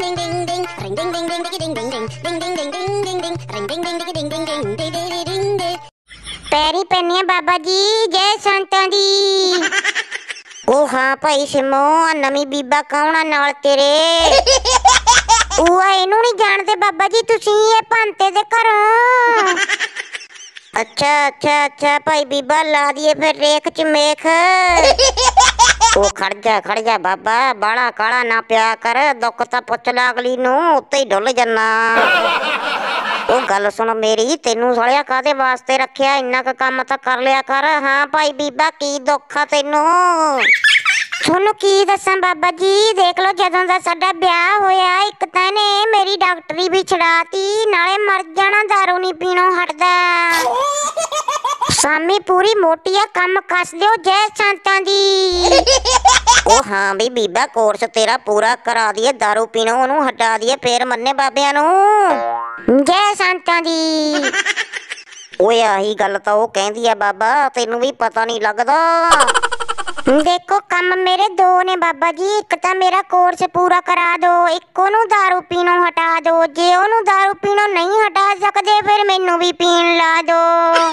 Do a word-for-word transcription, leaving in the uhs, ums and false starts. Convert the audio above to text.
ding ding ding ring ding ding ding ding ding ding ding ding ding ding ding ring ding ding ding ding ding ding ding ding ding पैरी पन्निया बाबा जी जय संतां दी। ओ हाँ भाई सिमो नवी बीबा कौन आ नाल तेरे? ओए इनू नहीं जानते बाबा जी तुसी ये भांते दे घरों। अच्छा अच्छा अच्छा भाई बीबा ला दिए फिर रेख च मेख। ओ खड़जा खड़जा बाबा बाड़ा काला ना प्या कर, दुख तो पुछ ला अगली नूं उत्ते ही डुल जाना। ओ गल सुन मेरी, तेनू सड़िया कादे वास्ते रखिया, इन्ना का काम तो कर लिया कर। हाँ भाई बीबा की दुख आ तेनू? थोनू की दसा बाबा जी, देख लो जदों दा साडा ब्याह होया एक ताने मेरी डॉक्टरी भी छड़ाती, नाले मर जाना दारू नहीं पीणों हटदा। सामी पूरी मोटिया कम कस दियो जय संतां दी। ओ हाँ भी बीबा कोर्स तेरा पूरा करा दिए, दारू पीणों ओनू हटा दिए, फेर मन्ने बाबियां नू जय संतां दी। ओए आही गल तां ओह कहंदी आ बाबा, तेनू भी पता नहीं लगदा। देखो कम मेरे दो ने बाबा जी, एक तां मेरा कोर्स पूरा करा दो, एक ओनू दारू पीणों हटा दो। जे ओनू दारू पीणों नहीं हटा सकदे फिर मैनू भी पीण ला दो।